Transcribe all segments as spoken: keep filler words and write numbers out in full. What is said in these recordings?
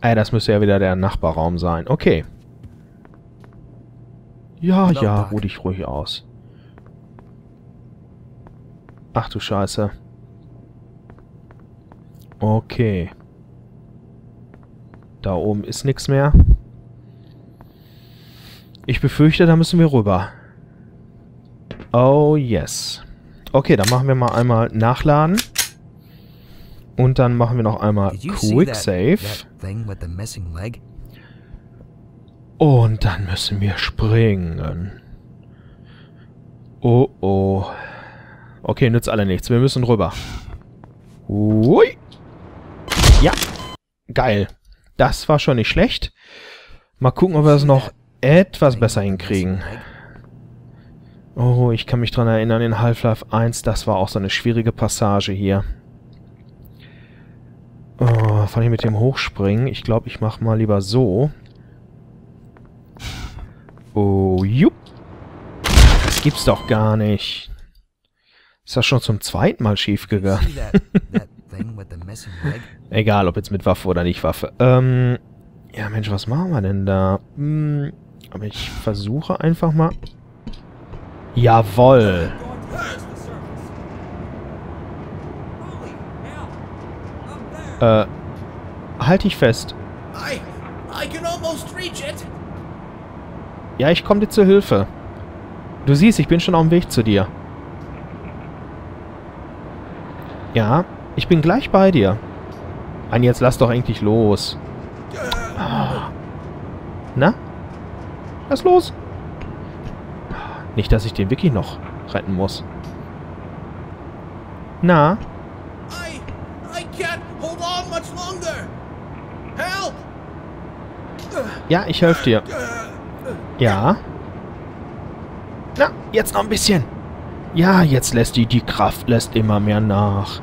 Ey, das müsste ja wieder der Nachbarraum sein. Okay. Ja, ja, ruh dich ruhig aus. Ach du Scheiße. Okay. Da oben ist nichts mehr. Ich befürchte, da müssen wir rüber. Oh, yes. Okay, dann machen wir mal einmal nachladen. Und dann machen wir noch einmal Quick Save. Und dann müssen wir springen. Oh, oh. Okay, nützt alle nichts. Wir müssen rüber. Ui. Ja. Geil. Das war schon nicht schlecht. Mal gucken, ob wir es noch etwas besser hinkriegen. Oh, ich kann mich dran erinnern, in Half-Life eins, das war auch so eine schwierige Passage hier. Oh, fand ich mit dem Hochspringen. Ich glaube, ich mache mal lieber so. Oh, jupp. Das gibt's doch gar nicht. Ist das schon zum zweiten Mal schief gegangen? Egal, ob jetzt mit Waffe oder nicht Waffe. Ähm, ja, Mensch, was machen wir denn da? Hm, aber ich versuche einfach mal... Jawohl! Äh, halt dich fest. Ja, ich komme dir zur Hilfe. Du siehst, ich bin schon auf dem Weg zu dir. Ja, ich bin gleich bei dir. Mann, jetzt lass doch endlich los. Ah. Na? Lass los. Nicht, dass ich den wirklich noch retten muss. Na? I, I can't hold on much longer. Help. Ja, ich helfe dir. Ja. Na, jetzt noch ein bisschen. Ja, jetzt lässt die, die Kraft lässt immer mehr nach.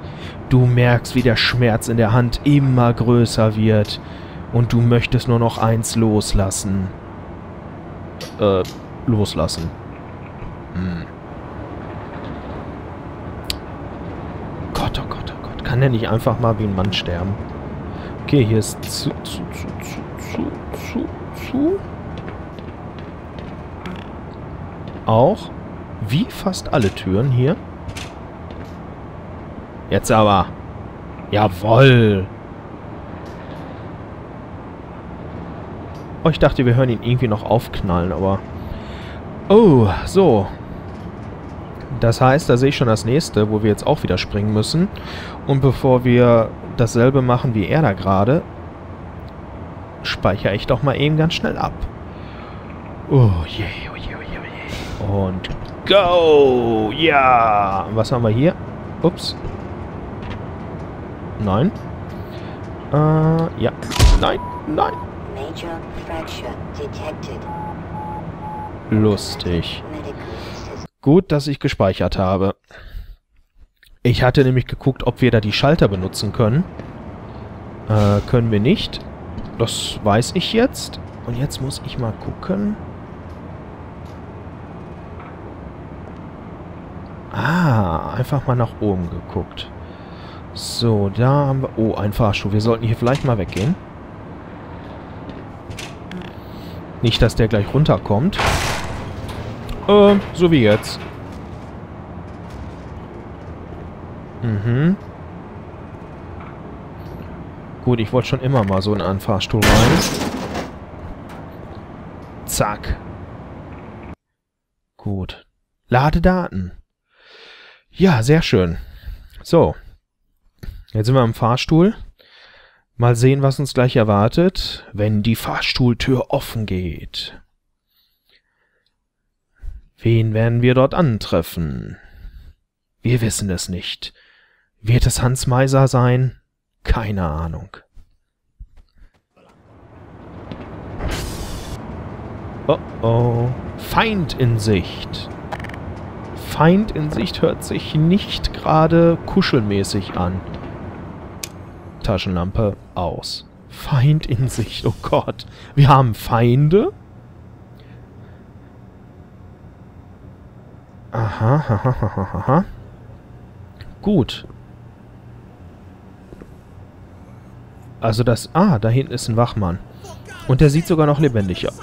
Du merkst, wie der Schmerz in der Hand immer größer wird. Und du möchtest nur noch eins loslassen. Äh, loslassen. Hm. Gott, oh Gott, oh Gott. Kann der nicht einfach mal wie ein Mann sterben? Okay, hier ist zu, zu, zu, zu, zu, zu. Auch. Wie fast alle Türen hier. Jetzt aber. Jawohl. Oh, ich dachte, wir hören ihn irgendwie noch aufknallen, aber... Oh, so. Das heißt, da sehe ich schon das nächste, wo wir jetzt auch wieder springen müssen. Und bevor wir dasselbe machen wie er da gerade, speichere ich doch mal eben ganz schnell ab. Oh je, oh je, oh je, oh je. Und... Go! Ja! Was haben wir hier? Ups. Nein. Äh, ja. Nein, nein. Lustig. Gut, dass ich gespeichert habe. Ich hatte nämlich geguckt, ob wir da die Schalter benutzen können. Äh, können wir nicht. Das weiß ich jetzt. Und jetzt muss ich mal gucken... Ah, einfach mal nach oben geguckt. So, da haben wir... Oh, ein Fahrstuhl. Wir sollten hier vielleicht mal weggehen. Nicht, dass der gleich runterkommt. Äh, so wie jetzt. Mhm. Gut, ich wollte schon immer mal so in einen Fahrstuhl rein. Zack. Gut. Lade Daten. Ja, sehr schön. So. Jetzt sind wir im Fahrstuhl. Mal sehen, was uns gleich erwartet, wenn die Fahrstuhltür offen geht. Wen werden wir dort antreffen? Wir wissen es nicht. Wird es Hans Meiser sein? Keine Ahnung. Oh oh. Feind in Sicht. Feind in Sicht hört sich nicht gerade kuschelmäßig an. Taschenlampe aus. Feind in Sicht, oh Gott. Wir haben Feinde? Aha, aha, aha, aha. Gut. Also das... Ah, da hinten ist ein Wachmann. Und der sieht sogar noch lebendig aus.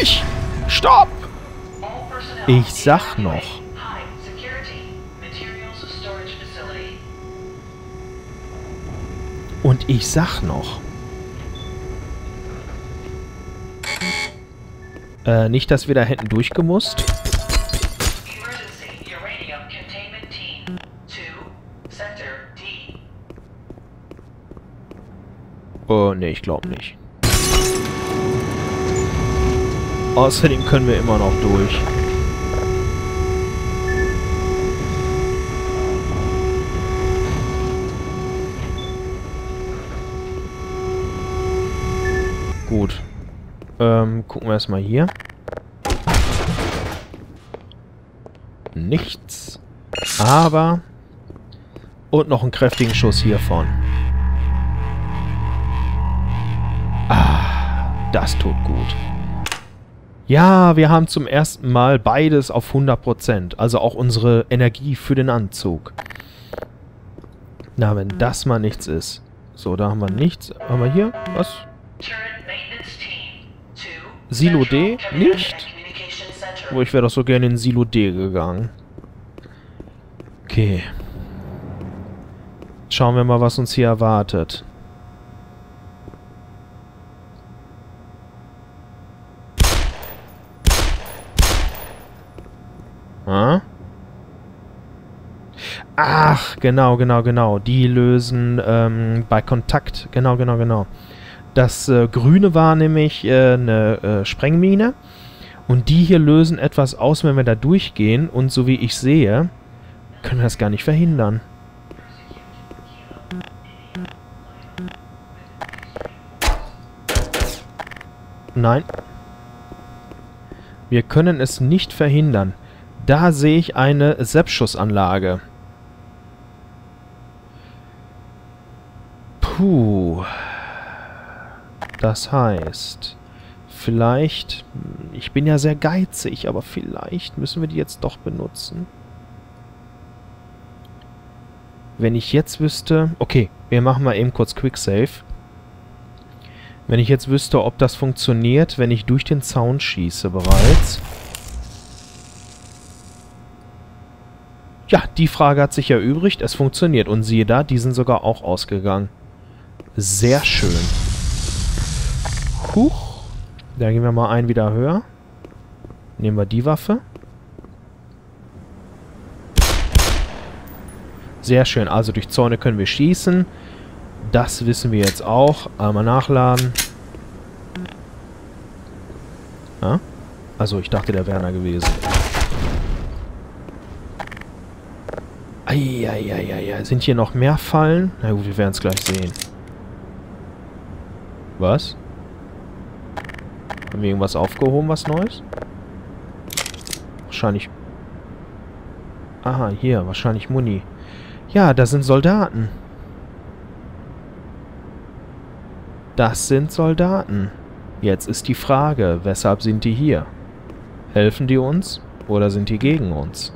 Nicht! Stopp! Ich sag noch. Und ich sag noch. Äh, nicht, dass wir da hätten durchgemusst. Oh, ne, ich glaube nicht. Außerdem können wir immer noch durch. Gut. Ähm, gucken wir erstmal hier. Nichts. Aber... Und noch einen kräftigen Schuss hiervon. Ah, das tut gut. Ja, wir haben zum ersten Mal beides auf hundert Prozent. Also auch unsere Energie für den Anzug. Na, wenn das mal nichts ist. So, da haben wir nichts. Haben wir hier? Was? Silo D? Nicht? Wo, ich wäre doch so gerne in Silo D gegangen. Okay. Schauen wir mal, was uns hier erwartet. Ach, genau, genau, genau. Die lösen ähm, bei Kontakt. Genau, genau, genau. Das äh, Grüne war nämlich äh, eine äh, Sprengmine. Und die hier lösen etwas aus, wenn wir da durchgehen. Und so wie ich sehe, können wir das gar nicht verhindern. Nein. Wir können es nicht verhindern. Da sehe ich eine Selbstschussanlage. Puh. Das heißt, vielleicht... Ich bin ja sehr geizig, aber vielleicht müssen wir die jetzt doch benutzen. Wenn ich jetzt wüsste... Okay, wir machen mal eben kurz Quicksave. Wenn ich jetzt wüsste, ob das funktioniert, wenn ich durch den Zaun schieße bereits... Ja, die Frage hat sich erübrigt. Es funktioniert. Und siehe da, die sind sogar auch ausgegangen. Sehr schön. Huch. Da gehen wir mal einen wieder höher. Nehmen wir die Waffe. Sehr schön. Also durch Zäune können wir schießen. Das wissen wir jetzt auch. Einmal nachladen. Ja? Also ich dachte, der wäre einer gewesen. Eieieiei. Sind hier noch mehr Fallen? Na gut, wir werden es gleich sehen. Was? Haben wir irgendwas aufgehoben, was Neues? Wahrscheinlich... Aha, hier. Wahrscheinlich Muni. Ja, da sind Soldaten. Das sind Soldaten. Jetzt ist die Frage, weshalb sind die hier? Helfen die uns oder sind die gegen uns?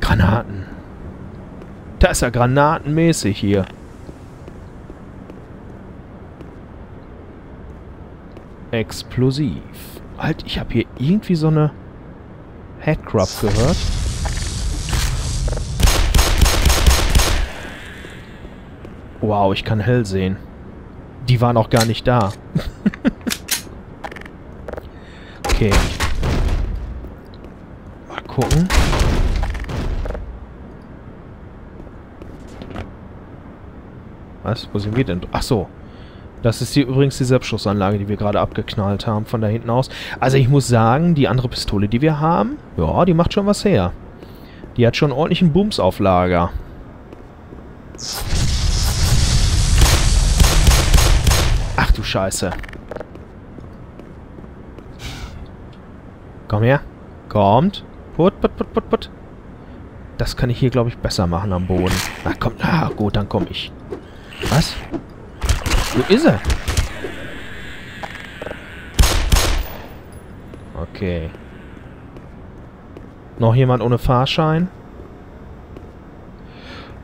Granaten. Das ist ja granatenmäßig hier. Explosiv. Alter, ich habe hier irgendwie so eine Headcrab gehört. Wow, ich kann hell sehen. Die waren auch gar nicht da. Okay. Mal gucken. Was? Wo sind wir denn? Ach so. Das ist hier übrigens die Selbstschussanlage, die wir gerade abgeknallt haben von da hinten aus. Also ich muss sagen, die andere Pistole, die wir haben, ja, die macht schon was her. Die hat schon ordentlich einen Bums auf Lager. Ach du Scheiße. Komm her. Kommt. Put, put, put, put, put. Das kann ich hier, glaube ich, besser machen am Boden. Na komm, na gut, dann komm ich. Was? Wo ist er? Okay. Noch jemand ohne Fahrschein?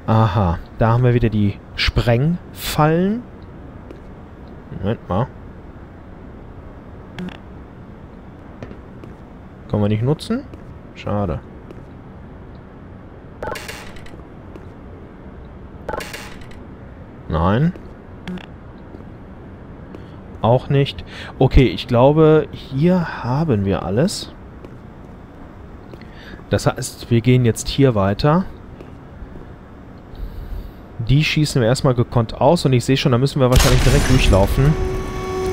Aha, da haben wir wieder die Sprengfallen. Moment mal. Können wir nicht nutzen? Schade. Nein. Auch nicht. Okay, ich glaube, hier haben wir alles. Das heißt, wir gehen jetzt hier weiter. Die schießen wir erstmal gekonnt aus. Und ich sehe schon, da müssen wir wahrscheinlich direkt durchlaufen.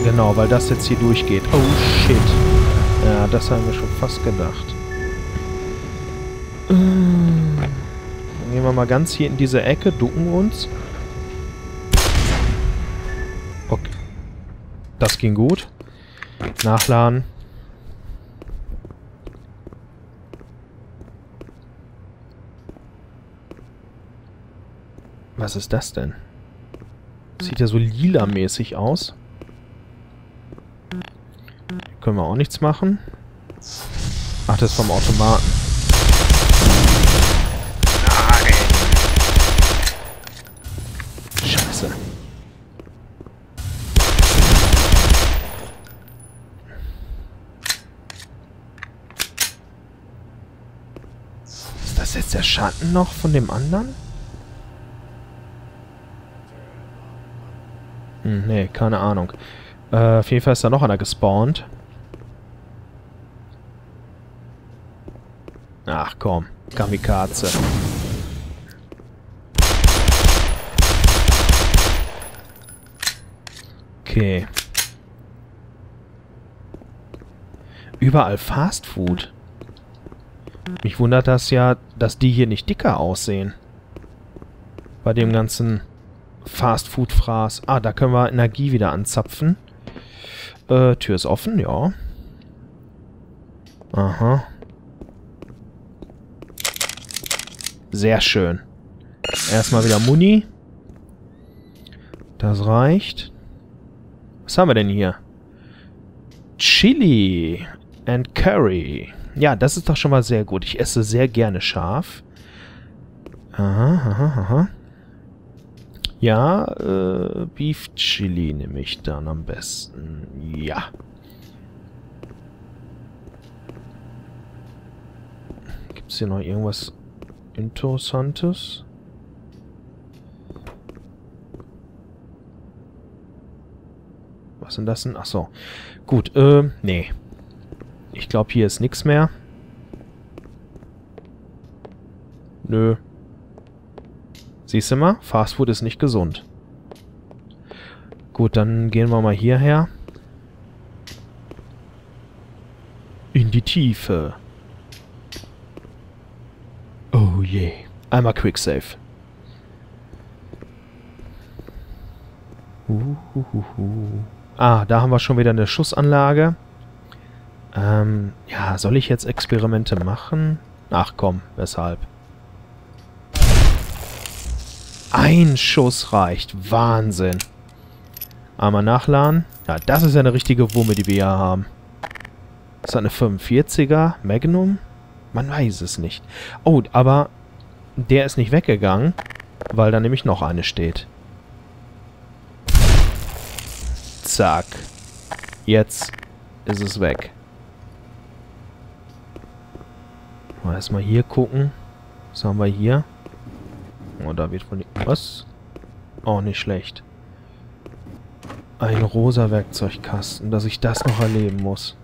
Genau, weil das jetzt hier durchgeht. Oh, shit. Ja, das haben wir schon fast gedacht. Dann gehen wir mal ganz hier in diese Ecke, ducken uns. Okay. Das ging gut. Nachladen. Was ist das denn? Sieht ja so lila-mäßig aus. Können wir auch nichts machen. Ach, das ist vom Automaten. Scheiße. Ist das jetzt der Schatten noch von dem anderen? Nee, keine Ahnung. Äh, auf jeden Fall ist da noch einer gespawnt. Ach komm, Kamikaze. Okay. Überall Fast Food. Mich wundert das ja, dass die hier nicht dicker aussehen. Bei dem ganzen Fast-Food-Fraß. Ah, da können wir Energie wieder anzapfen. Äh, Tür ist offen, ja. Aha. Sehr schön. Erstmal wieder Muni. Das reicht. Was haben wir denn hier? Chili and Curry. Ja, das ist doch schon mal sehr gut. Ich esse sehr gerne scharf. Aha, aha, aha. Ja, äh, Beef Chili nehme ich dann am besten. Ja. Gibt's hier noch irgendwas Interessantes? Was denn das denn? Ach so. Gut, äh, nee. Ich glaube, hier ist nichts mehr. Nö. Siehst du mal, Fastfood ist nicht gesund. Gut, dann gehen wir mal hierher. In die Tiefe. Oh je. Einmal Quicksave. Uhuhuhu. Ah, da haben wir schon wieder eine Schussanlage. Ähm, ja, soll ich jetzt Experimente machen? Ach komm, weshalb? Ein Schuss reicht. Wahnsinn. Einmal nachladen. Ja, das ist ja eine richtige Wumme, die wir hier haben. Ist das eine fünfundvierziger Magnum? Man weiß es nicht. Oh, aber der ist nicht weggegangen, weil da nämlich noch eine steht. Zack. Jetzt ist es weg. Mal erstmal hier gucken. Was haben wir hier? Oh, da wird wohl nichts. Was? Auch nicht schlecht. Ein rosa Werkzeugkasten, dass ich das noch erleben muss.